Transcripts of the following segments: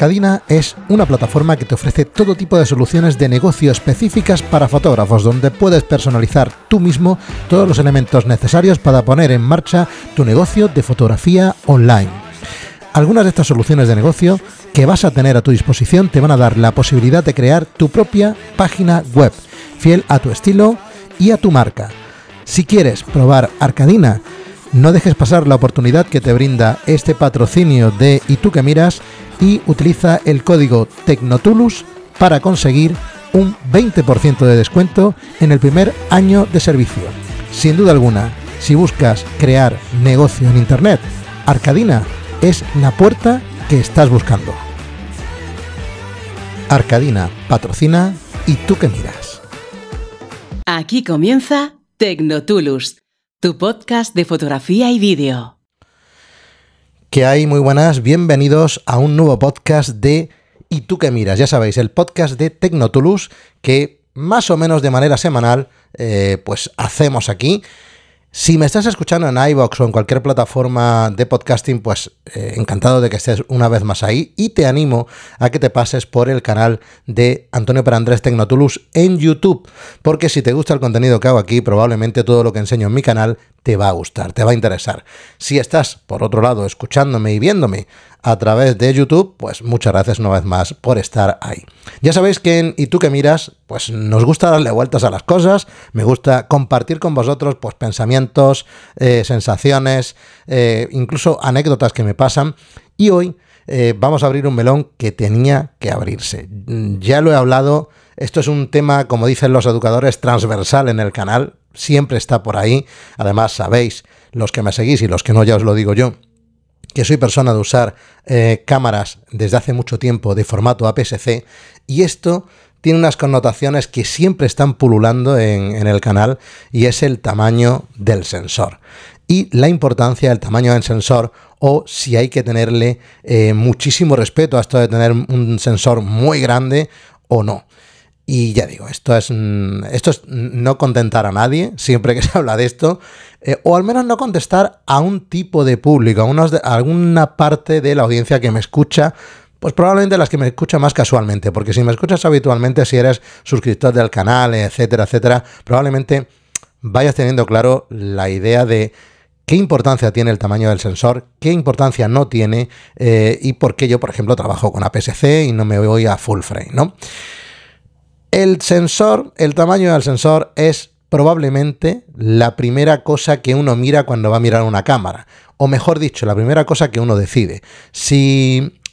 Arcadina es una plataforma que te ofrece todo tipo de soluciones de negocio específicas para fotógrafos, donde puedes personalizar tú mismo todos los elementos necesarios para poner en marcha tu negocio de fotografía online. Algunas de estas soluciones de negocio que vas a tener a tu disposición te van a dar la posibilidad de crear tu propia página web, fiel a tu estilo y a tu marca. Si quieres probar Arcadina, no dejes pasar la oportunidad que te brinda este patrocinio de Y tú que miras y utiliza el código Tecnotullus para conseguir un 20% de descuento en el primer año de servicio. Sin duda alguna, si buscas crear negocio en internet, Arcadina es la puerta que estás buscando. Arcadina patrocina Y tú que miras. Aquí comienza Tecnotullus, tu podcast de fotografía y vídeo. ¿Qué hay? Muy buenas, bienvenidos a un nuevo podcast de Y tú que miras. Ya sabéis, el podcast de Tecnotullus que más o menos de manera semanal pues hacemos aquí. Si me estás escuchando en iVoox o en cualquier plataforma de podcasting, pues encantado de que estés una vez más ahí y te animo a que te pases por el canal de Antonio Perandrés Tecnotullus en YouTube, porque si te gusta el contenido que hago aquí, probablemente todo lo que enseño en mi canal te va a gustar, te va a interesar. Si estás, por otro lado, escuchándome y viéndome a través de YouTube, pues muchas gracias una vez más por estar ahí. Ya sabéis que en Y tú que miras, pues nos gusta darle vueltas a las cosas, me gusta compartir con vosotros pues pensamientos, sensaciones, incluso anécdotas que me pasan, y hoy vamos a abrir un melón que tenía que abrirse. Ya lo he hablado, esto es un tema, como dicen los educadores, transversal en el canal, siempre está por ahí. Además sabéis, los que me seguís y los que no, ya os lo digo yo, que soy persona de usar cámaras desde hace mucho tiempo de formato APS-C, y esto tiene unas connotaciones que siempre están pululando en el canal, y es el tamaño del sensor y la importancia del tamaño del sensor, o si hay que tenerle muchísimo respeto a esto de tener un sensor muy grande o no. Y ya digo, esto es no contentar a nadie, siempre que se habla de esto, o al menos no contestar a un tipo de público, a alguna parte de la audiencia que me escucha, pues probablemente las que me escuchan más casualmente, porque si me escuchas habitualmente, si eres suscriptor del canal, etcétera, etcétera, probablemente vayas teniendo claro la idea de qué importancia tiene el tamaño del sensor, qué importancia no tiene, y por qué yo, por ejemplo, trabajo con APS-C y no me voy a full frame, ¿no? El sensor, el tamaño del sensor es probablemente la primera cosa que uno mira cuando va a mirar una cámara. O mejor dicho, la primera cosa que uno decide.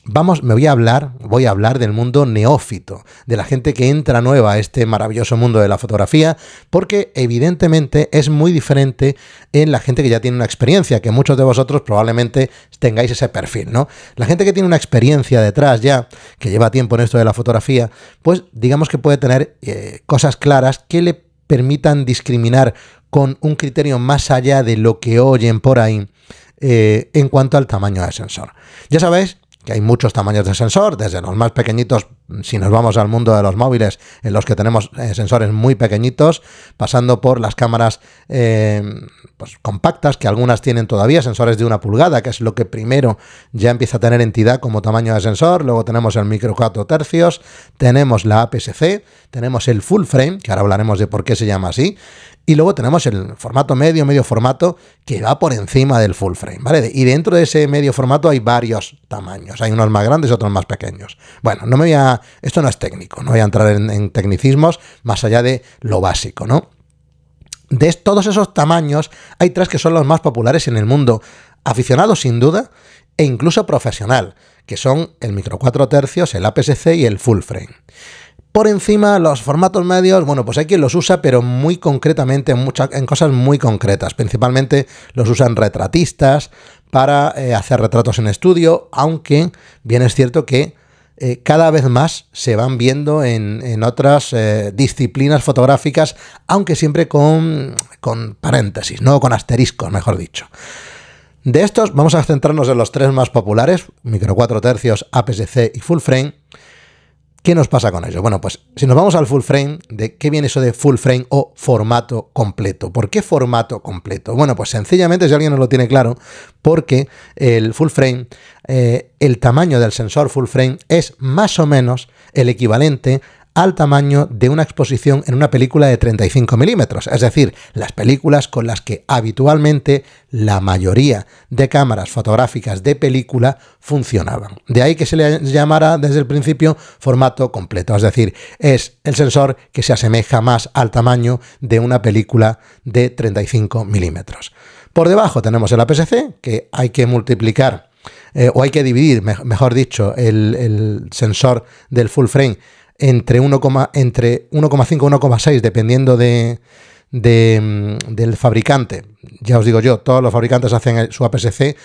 Voy a hablar del mundo neófito, de la gente que entra nueva a este maravilloso mundo de la fotografía, porque evidentemente es muy diferente en la gente que ya tiene una experiencia, que muchos de vosotros probablemente tengáis ese perfil, ¿no? La gente que tiene una experiencia detrás ya, que lleva tiempo en esto de la fotografía, pues digamos que puede tener cosas claras que le permitan discriminar con un criterio más allá de lo que oyen por ahí en cuanto al tamaño del sensor. Ya sabéis que hay muchos tamaños de sensor, desde los más pequeñitos, si nos vamos al mundo de los móviles, en los que tenemos sensores muy pequeñitos, pasando por las cámaras pues, compactas, que algunas tienen todavía sensores de 1 pulgada, que es lo que primero ya empieza a tener entidad como tamaño de sensor. Luego tenemos el micro 4/3, tenemos la APS-C, tenemos el full frame, que ahora hablaremos de por qué se llama así, y luego tenemos el formato medio, medio formato, que va por encima del full frame, ¿vale? Y dentro de ese medio formato hay varios tamaños, hay unos más grandes y otros más pequeños. Bueno, esto no es técnico, no voy a entrar en tecnicismos más allá de lo básico, ¿no? De todos esos tamaños hay 3 que son los más populares en el mundo, aficionados sin duda e incluso profesional, que son el micro 4/3, el APS-C y el full frame. Por encima, los formatos medios, bueno, pues hay quien los usa, pero muy concretamente, en cosas muy concretas. Principalmente los usan retratistas para hacer retratos en estudio, aunque bien es cierto que cada vez más se van viendo en otras disciplinas fotográficas, aunque siempre con paréntesis, ¿no? Con asteriscos, mejor dicho. De estos, vamos a centrarnos en los 3 más populares, micro 4/3, APS-C y full frame. ¿Qué nos pasa con ello? Bueno, pues si nos vamos al full frame, ¿de qué viene eso de full frame o formato completo? ¿Por qué formato completo? Bueno, pues sencillamente, si alguien no lo tiene claro, porque el full frame, el tamaño del sensor full frame es más o menos el equivalente al tamaño de una exposición en una película de 35 milímetros, es decir, las películas con las que habitualmente la mayoría de cámaras fotográficas de película funcionaban. De ahí que se le llamara desde el principio formato completo, es decir, es el sensor que se asemeja más al tamaño de una película de 35 milímetros. Por debajo tenemos el APS-C, que hay que multiplicar o hay que dividir, mejor dicho, el sensor del full frame entre 1,5 y 1,6 dependiendo del fabricante. Ya os digo yo, todos los fabricantes hacen su APS-C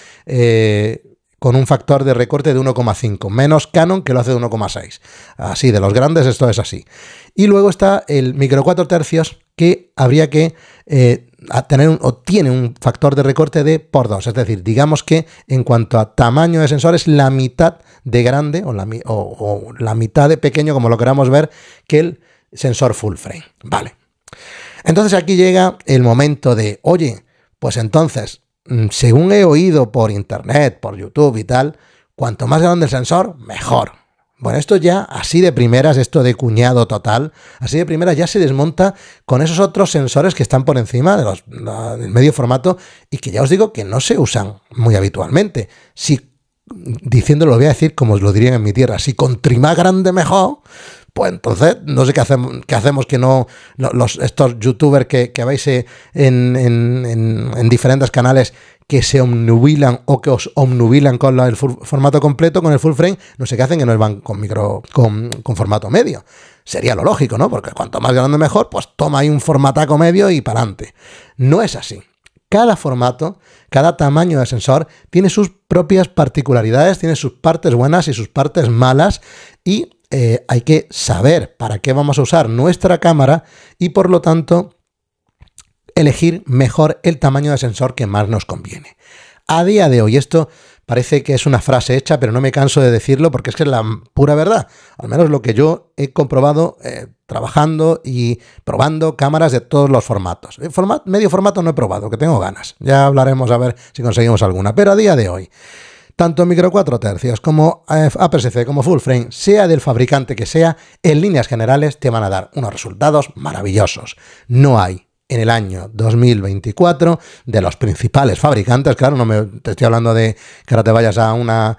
con un factor de recorte de 1,5, menos Canon, que lo hace de 1,6. Así, de los grandes esto es así. Y luego está el micro 4/3, que habría que tiene un factor de recorte de x2, es decir, digamos que en cuanto a tamaño de sensor es la mitad de grande o la mitad de pequeño, como lo queramos ver, que el sensor full frame. Vale. Entonces aquí llega el momento de, oye, pues entonces, según he oído por internet, por YouTube y tal, cuanto más grande el sensor, mejor. Bueno, esto ya así de primeras, esto de cuñado total, así de primeras ya se desmonta con esos otros sensores que están por encima de del medio formato y que ya os digo que no se usan muy habitualmente. Si, diciéndolo, lo voy a decir como os lo dirían en mi tierra, si con trimá grande mejor, pues entonces no sé qué hacemos que no estos youtubers que veis en diferentes canales que se omnubilan o que os omnubilan con el formato completo, con el full frame, no sé qué hacen que no van con formato medio. Sería lo lógico, ¿no? Porque cuanto más grande mejor, pues toma ahí un formataco medio y para adelante. No es así. Cada formato, cada tamaño de sensor tiene sus propias particularidades, tiene sus partes buenas y sus partes malas y hay que saber para qué vamos a usar nuestra cámara y por lo tanto elegir mejor el tamaño de sensor que más nos conviene. A día de hoy esto parece que es una frase hecha, pero no me canso de decirlo porque es que es la pura verdad. Al menos lo que yo he comprobado trabajando y probando cámaras de todos los formatos. Medio formato no he probado, que tengo ganas. Ya hablaremos a ver si conseguimos alguna. Pero a día de hoy, tanto micro 4/3 como APS-C como full frame, sea del fabricante que sea, en líneas generales te van a dar unos resultados maravillosos. No hay en el año 2024 de los principales fabricantes, claro, te estoy hablando de que ahora te vayas a una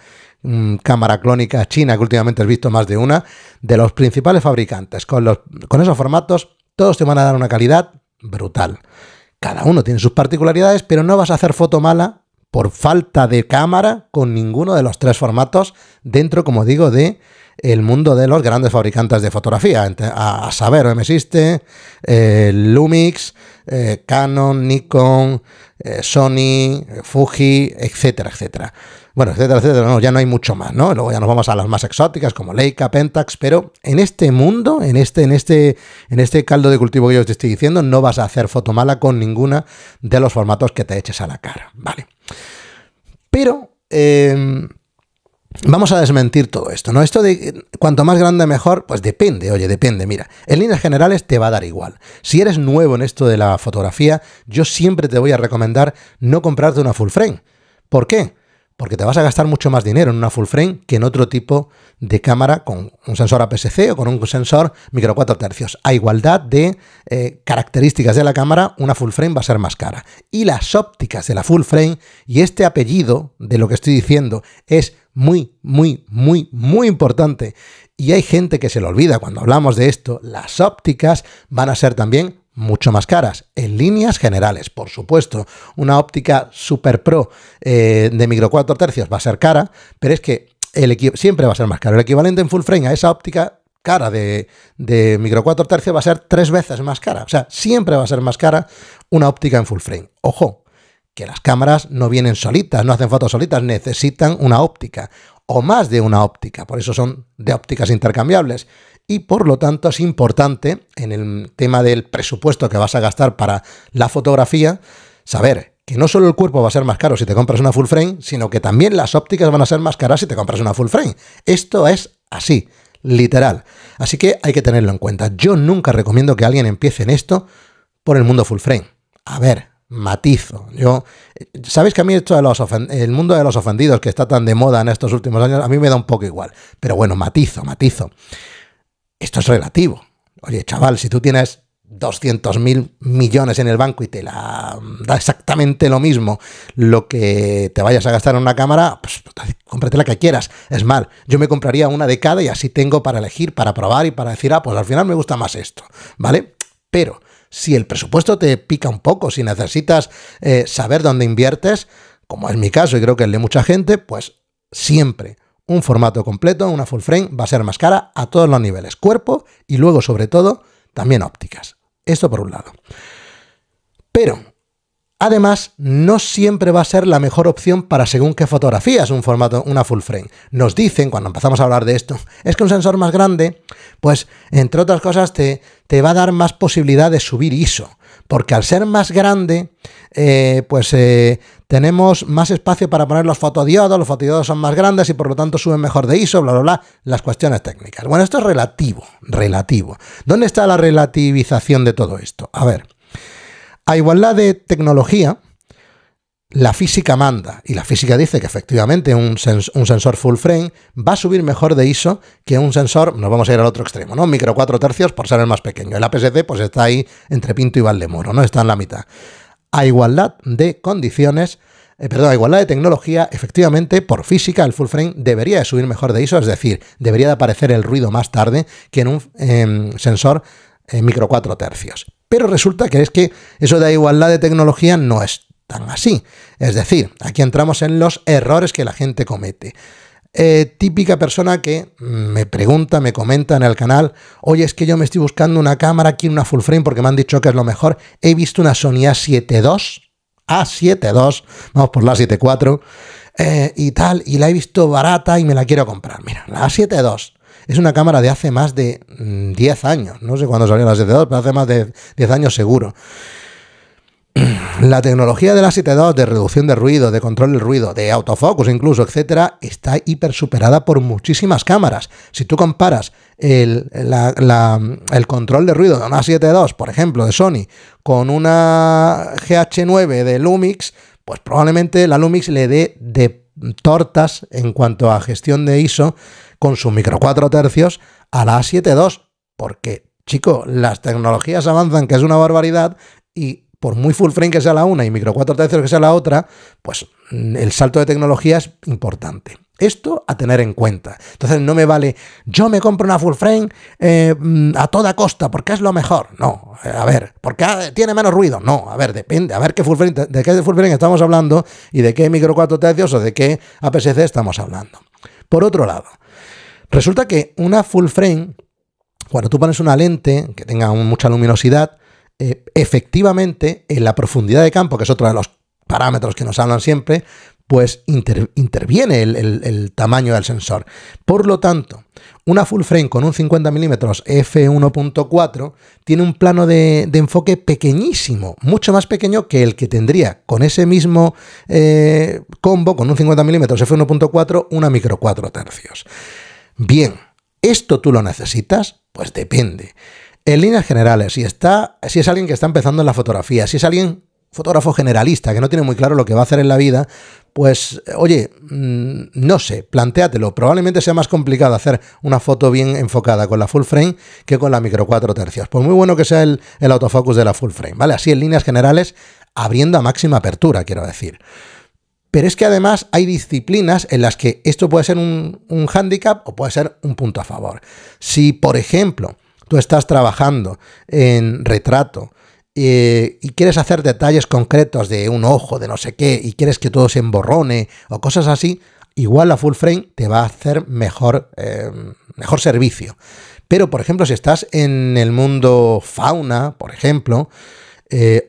cámara clónica china, que últimamente has visto más de una, de los principales fabricantes con esos formatos, todos te van a dar una calidad brutal. Cada uno tiene sus particularidades, pero no vas a hacer foto mala por falta de cámara con ninguno de los tres formatos dentro, como digo, de el mundo de los grandes fabricantes de fotografía, a saber, OM System, Lumix, Canon, Nikon, Sony, Fuji, etcétera, etcétera. Bueno, etcétera, etcétera, no, ya no hay mucho más, ¿no? Luego ya nos vamos a las más exóticas como Leica, Pentax, pero en este mundo, en este caldo de cultivo que yo te estoy diciendo, no vas a hacer foto mala con ninguna de los formatos que te eches a la cara, ¿vale? Pero vamos a desmentir todo esto, ¿no? Esto de cuanto más grande mejor, pues depende, oye, depende, mira. En líneas generales te va a dar igual. Si eres nuevo en esto de la fotografía, yo siempre te voy a recomendar no comprarte una full frame. ¿Por qué? Porque te vas a gastar mucho más dinero en una full frame que en otro tipo de cámara con un sensor APS-C o con un sensor micro 4/3. A igualdad de características de la cámara, una full frame va a ser más cara. Y las ópticas de la full frame, y este apellido de lo que estoy diciendo es muy, muy, muy, muy importante. Y hay gente que se lo olvida cuando hablamos de esto. Las ópticas van a ser también mucho más caras, en líneas generales, por supuesto. Una óptica super pro de micro 4/3 va a ser cara, pero es que siempre va a ser más caro. El equivalente en full frame a esa óptica cara de micro 4/3 va a ser 3 veces más cara. O sea, siempre va a ser más cara una óptica en full frame. Ojo, que las cámaras no vienen solitas, no hacen fotos solitas, necesitan una óptica o más de una óptica. Por eso son de ópticas intercambiables. Y por lo tanto es importante, en el tema del presupuesto que vas a gastar para la fotografía, saber que no solo el cuerpo va a ser más caro si te compras una full frame, sino que también las ópticas van a ser más caras si te compras una full frame. Esto es así. literal. Así que hay que tenerlo en cuenta. Yo nunca recomiendo que alguien empiece en esto por el mundo full frame. A ver, matizo. Yo, sabéis que a mí esto de el mundo de los ofendidos que está tan de moda en estos últimos años, a mí me da un poco igual. Pero bueno, matizo. Esto es relativo. Oye, chaval, si tú tienes 200.000 millones en el banco y te la da exactamente lo mismo lo que te vayas a gastar en una cámara, pues cómprate la que quieras. Es mal, yo me compraría una de cada y así tengo para elegir, para probar y para decir, ah, pues al final me gusta más esto, ¿vale? Pero si el presupuesto te pica un poco, si necesitas saber dónde inviertes, como es mi caso y creo que el de mucha gente, pues siempre un formato completo, una full frame, va a ser más cara a todos los niveles, cuerpo y luego sobre todo también ópticas. Esto por un lado. Pero, además, no siempre va a ser la mejor opción para según qué fotografías un formato, una full frame. Nos dicen, cuando empezamos a hablar de esto, es que un sensor más grande, pues, entre otras cosas, te va a dar más posibilidad de subir ISO. Porque al ser más grande, tenemos más espacio para poner los fotodiodos son más grandes y por lo tanto suben mejor de ISO, bla, bla, bla, las cuestiones técnicas. Bueno, esto es relativo. ¿Dónde está la relativización de todo esto? A ver, a igualdad de tecnología, la física manda y la física dice que efectivamente un sensor full frame va a subir mejor de ISO que un sensor, nos vamos a ir al otro extremo, ¿no? Micro 4/3 por ser el más pequeño. El APS-C pues está ahí entre Pinto y Valdemoro, ¿no? Está en la mitad. A igualdad de condiciones, a igualdad de tecnología, efectivamente por física el full frame debería de subir mejor de ISO, es decir, debería de aparecer el ruido más tarde que en un sensor micro 4/3. Pero resulta que es que eso de igualdad de tecnología no es tan así. Es decir, aquí entramos en los errores que la gente comete. Típica persona que me pregunta, me comenta en el canal, oye, es que yo me estoy buscando una cámara aquí, una full frame, porque me han dicho que es lo mejor. He visto una Sony A7 II, vamos por la A7 IV, y tal, y la he visto barata y me la quiero comprar. Mira, la A7 II es una cámara de hace más de 10 años. No sé cuándo salió la A7 II, pero hace más de 10 años seguro. La tecnología de la A7 II de reducción de ruido, de control del ruido, de autofocus incluso, etcétera, está hiper superada por muchísimas cámaras. Si tú comparas el control de ruido de una A7 II, por ejemplo, de Sony, con una GH9 de Lumix, pues probablemente la Lumix le dé de tortas en cuanto a gestión de ISO con su micro 4/3 a la A7 II, porque, chico, las tecnologías avanzan, que es una barbaridad, y por muy full frame que sea la una y micro 4/3 que sea la otra, pues el salto de tecnología es importante. Esto a tener en cuenta. Entonces no me vale, yo me compro una full frame a toda costa porque es lo mejor. No, a ver, porque tiene menos ruido. No, a ver, depende, a ver qué full frame, de qué full frame estamos hablando y de qué micro 4/3 o de qué APS-C estamos hablando. Por otro lado, resulta que una full frame, cuando tú pones una lente que tenga mucha luminosidad, efectivamente en la profundidad de campo, que es otro de los parámetros que nos hablan siempre, pues interviene el tamaño del sensor. Por lo tanto, una full frame con un 50 mm f1.4 tiene un plano de enfoque pequeñísimo, mucho más pequeño que el que tendría con ese mismo combo, con un 50 mm f1.4, una micro 4/3. Bien, ¿esto tú lo necesitas? Pues depende. En líneas generales, si es alguien que está empezando en la fotografía, si es alguien fotógrafo generalista que no tiene muy claro lo que va a hacer en la vida, pues, oye, no sé, plantéatelo. Probablemente sea más complicado hacer una foto bien enfocada con la full frame que con la micro 4/3. Por muy bueno que sea el autofocus de la full frame, ¿vale? Así en líneas generales, abriendo a máxima apertura, quiero decir. Pero es que además hay disciplinas en las que esto puede ser un hándicap o puede ser un punto a favor. Si, por ejemplo, tú estás trabajando en retrato y quieres hacer detalles concretos de un ojo, de no sé qué, y quieres que todo se emborrone o cosas así, igual la full frame te va a hacer mejor servicio. Pero, por ejemplo, si estás en el mundo fauna, por ejemplo,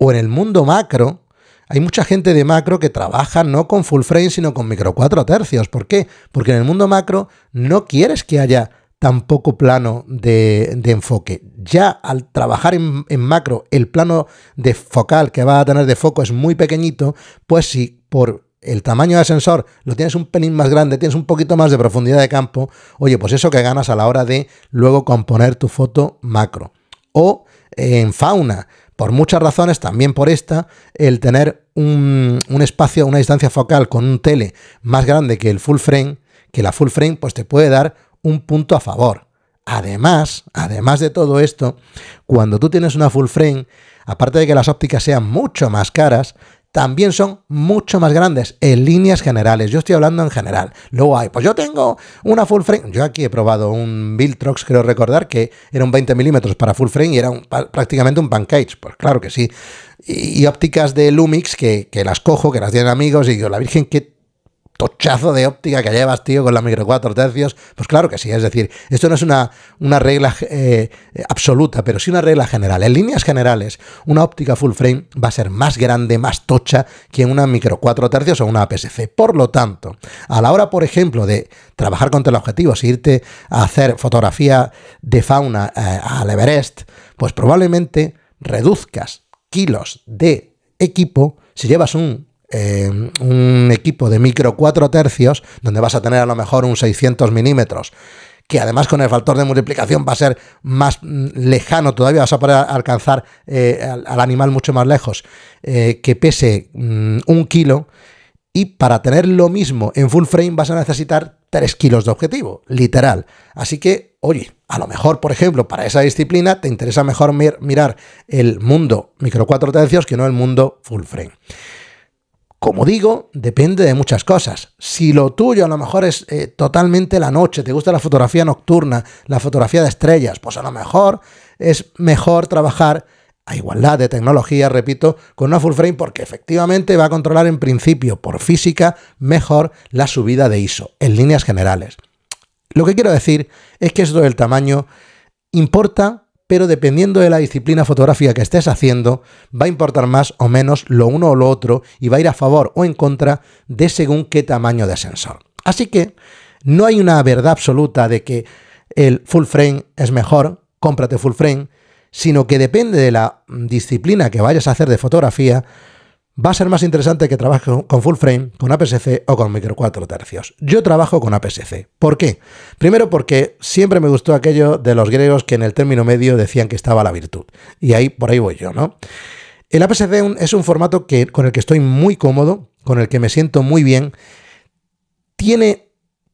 o en el mundo macro, hay mucha gente de macro que trabaja no con full frame, sino con micro 4/3. ¿Por qué? Porque en el mundo macro no quieres que haya tampoco plano de enfoque. Ya al trabajar en macro, el plano de focal que va a tener de foco es muy pequeñito, pues si por el tamaño del sensor lo tienes un pelín más grande, tienes un poquito más de profundidad de campo, oye, pues eso que ganas a la hora de luego componer tu foto macro. O en fauna, por muchas razones, también por esta, el tener un espacio, una distancia focal con un tele más grande que el full frame, que la full frame, pues te puede dar un punto a favor. Además de todo esto, cuando tú tienes una full frame, aparte de que las ópticas sean mucho más caras, también son mucho más grandes en líneas generales. Yo estoy hablando en general. Luego hay, pues yo tengo una full frame. Yo aquí he probado un Viltrox, creo recordar, que era un 20 milímetros para full frame y era prácticamente un pancake. Pues claro que sí. Y ópticas de Lumix que las cojo, que las tienen amigos y digo, la virgen, qué tochazo de óptica que llevas, tío, con la micro 4/3. Pues claro que sí. Es decir, esto no es una regla absoluta, pero sí una regla general. En líneas generales, una óptica full frame va a ser más grande, más tocha que una micro 4/3 o una APS-C. Por lo tanto, a la hora, por ejemplo, de trabajar con teleobjetivos e irte a hacer fotografía de fauna al Everest, pues probablemente reduzcas kilos de equipo si llevas un equipo de micro 4/3 donde vas a tener a lo mejor un 600 milímetros, que además con el factor de multiplicación va a ser más lejano todavía, vas a poder alcanzar al animal mucho más lejos, que pese un kilo, y para tener lo mismo en full frame vas a necesitar 3 kilos de objetivo, literal. Así que, oye, a lo mejor, por ejemplo, para esa disciplina te interesa mejor mirar el mundo micro 4/3 que no el mundo full frame. Como digo, depende de muchas cosas. Si lo tuyo a lo mejor es totalmente la noche, te gusta la fotografía nocturna, la fotografía de estrellas, pues a lo mejor es mejor trabajar a igualdad de tecnología, repito, con una full frame, porque efectivamente va a controlar en principio, por física, mejor la subida de ISO, en líneas generales. Lo que quiero decir es que esto del tamaño importa, pero dependiendo de la disciplina fotográfica que estés haciendo, va a importar más o menos lo uno o lo otro y va a ir a favor o en contra de según qué tamaño de sensor. Así que no hay una verdad absoluta de que el full frame es mejor, cómprate full frame, sino que depende de la disciplina que vayas a hacer de fotografía, va a ser más interesante que trabajes con full frame, con APS-C o con micro 4/3. Yo trabajo con APS-C. ¿Por qué? Primero porque siempre me gustó aquello de los griegos que en el término medio decían que estaba la virtud. Y ahí por ahí voy yo, ¿no? El APS-C es un formato con el que estoy muy cómodo, con el que me siento muy bien.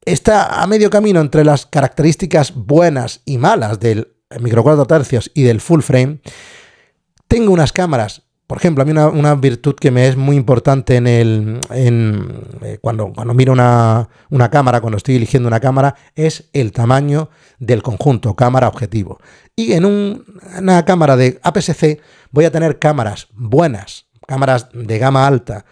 Está a medio camino entre las características buenas y malas del micro 4/3 y del full frame. Tengo unas cámaras. Por ejemplo, a mí una virtud que me es muy importante cuando miro una cámara, cuando estoy eligiendo una cámara, es el tamaño del conjunto, cámara-objetivo. Y en una cámara de APS-C voy a tener cámaras buenas, cámaras de gama alta,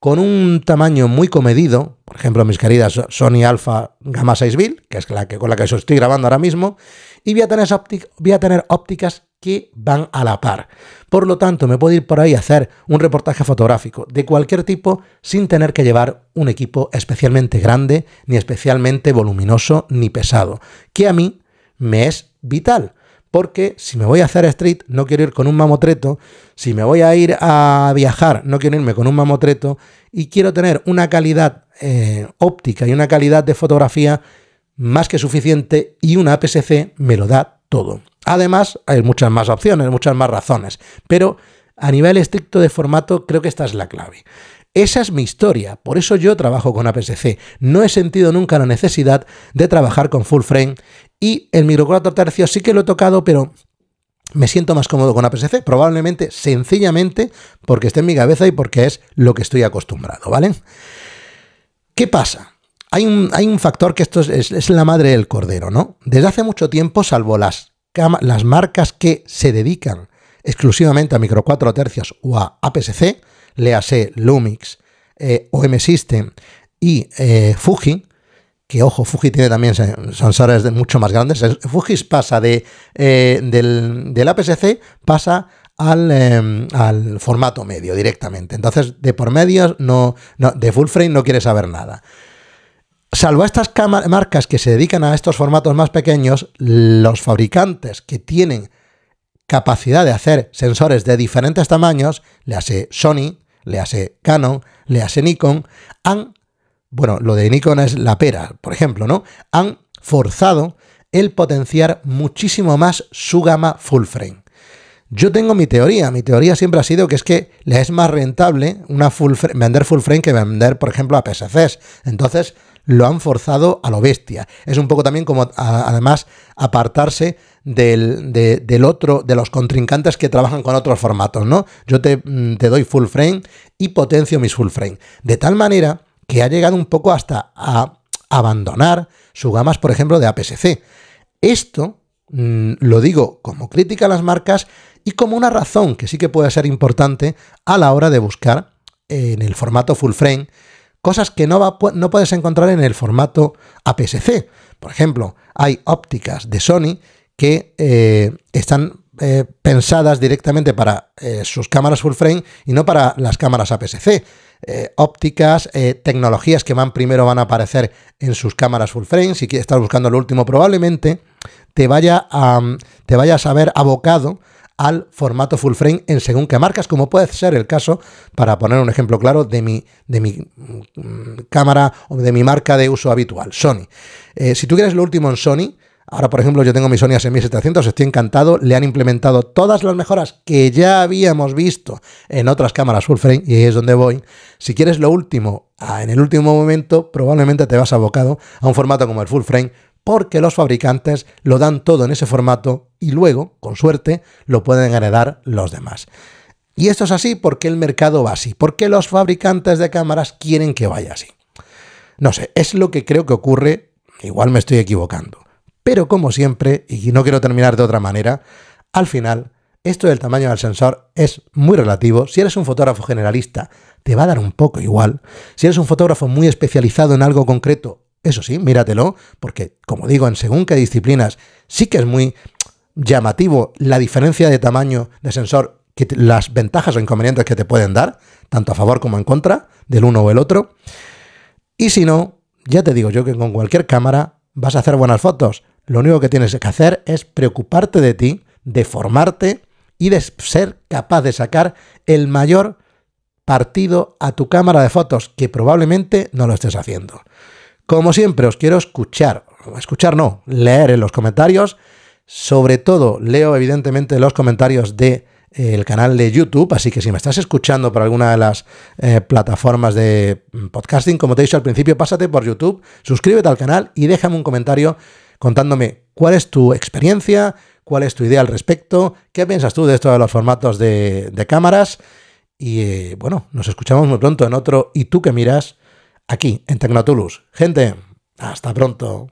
con un tamaño muy comedido, por ejemplo, mis queridas Sony Alpha Gamma 6000, que es con la que os estoy grabando ahora mismo, y voy a tener ópticas que van a la par. Por lo tanto, me puedo ir por ahí a hacer un reportaje fotográfico de cualquier tipo sin tener que llevar un equipo especialmente grande, ni especialmente voluminoso, ni pesado, que a mí me es vital, porque si me voy a hacer street no quiero ir con un mamotreto, si me voy a ir a viajar no quiero irme con un mamotreto y quiero tener una calidad óptica y una calidad de fotografía más que suficiente, y una APS-C me lo da todo. Además, hay muchas más opciones, muchas más razones, pero a nivel estricto de formato creo que esta es la clave. Esa es mi historia, por eso yo trabajo con APS-C. No he sentido nunca la necesidad de trabajar con full frame, y el micro 4/3 sí que lo he tocado, pero me siento más cómodo con APS-C, probablemente sencillamente porque esté en mi cabeza y porque es lo que estoy acostumbrado, ¿vale? ¿Qué pasa? Hay un factor que esto es la madre del cordero, ¿no? Desde hace mucho tiempo, salvo las marcas que se dedican exclusivamente a micro 4/3 o a APS-C, léase Lumix, OM System y Fuji, que ojo, Fuji tiene también sensores mucho más grandes. Fuji pasa del APS-C, pasa al formato medio directamente. Entonces, de por medio, de full frame no quiere saber nada. Salvo a estas marcas que se dedican a estos formatos más pequeños, los fabricantes que tienen capacidad de hacer sensores de diferentes tamaños, le hace Sony, le hace Canon, léase Nikon, han, bueno, lo de Nikon es la pera, por ejemplo, ¿no? Han forzado el potenciar muchísimo más su gama full frame. Yo tengo mi teoría siempre ha sido que es que le es más rentable una vender full frame que vender, por ejemplo, APS-Cs. Entonces lo han forzado a lo bestia. Es un poco también como, además, apartarse del otro, de los contrincantes que trabajan con otros formatos, ¿no? Yo te doy full frame y potencio mis full frame. De tal manera que ha llegado un poco hasta a abandonar sus gamas, por ejemplo, de APS-C. Esto lo digo como crítica a las marcas y como una razón que sí que puede ser importante a la hora de buscar en el formato full frame cosas que no puedes encontrar en el formato APS-C. Por ejemplo, hay ópticas de Sony que están pensadas directamente para sus cámaras full frame y no para las cámaras APS-C. Ópticas, tecnologías que primero van a aparecer en sus cámaras full frame. Si estás buscando lo último, probablemente te vayas a ver abocado al formato full frame en según qué marcas, como puede ser el caso, para poner un ejemplo claro, de mi cámara o de mi marca de uso habitual, Sony. Si tú quieres lo último en Sony, ahora por ejemplo yo tengo mi Sony A7700, estoy encantado, le han implementado todas las mejoras que ya habíamos visto en otras cámaras full frame, y ahí es donde voy. Si quieres lo último en el último momento, probablemente te vas abocado a un formato como el full frame, porque los fabricantes lo dan todo en ese formato y luego, con suerte, lo pueden heredar los demás. Y esto es así porque el mercado va así, porque los fabricantes de cámaras quieren que vaya así. No sé, es lo que creo que ocurre, igual me estoy equivocando, pero como siempre, y no quiero terminar de otra manera, al final, esto del tamaño del sensor es muy relativo. Si eres un fotógrafo generalista, te va a dar un poco igual. Si eres un fotógrafo muy especializado en algo concreto, eso sí, míratelo, porque, como digo, en según qué disciplinas sí que es muy llamativo la diferencia de tamaño de sensor, que las ventajas o inconvenientes que te pueden dar, tanto a favor como en contra, del uno o el otro. Y si no, ya te digo yo que con cualquier cámara vas a hacer buenas fotos. Lo único que tienes que hacer es preocuparte de ti, de formarte y de ser capaz de sacar el mayor partido a tu cámara de fotos, que probablemente no lo estés haciendo. Como siempre, os quiero leer en los comentarios. Sobre todo, leo evidentemente los comentarios del canal de YouTube, así que si me estás escuchando por alguna de las plataformas de podcasting, como te he dicho al principio, pásate por YouTube, suscríbete al canal y déjame un comentario contándome cuál es tu experiencia, cuál es tu idea al respecto, qué piensas tú de esto de los formatos de cámaras. Y bueno, nos escuchamos muy pronto en otro Y tú que miras, aquí en Tecnotullus. Gente, hasta pronto.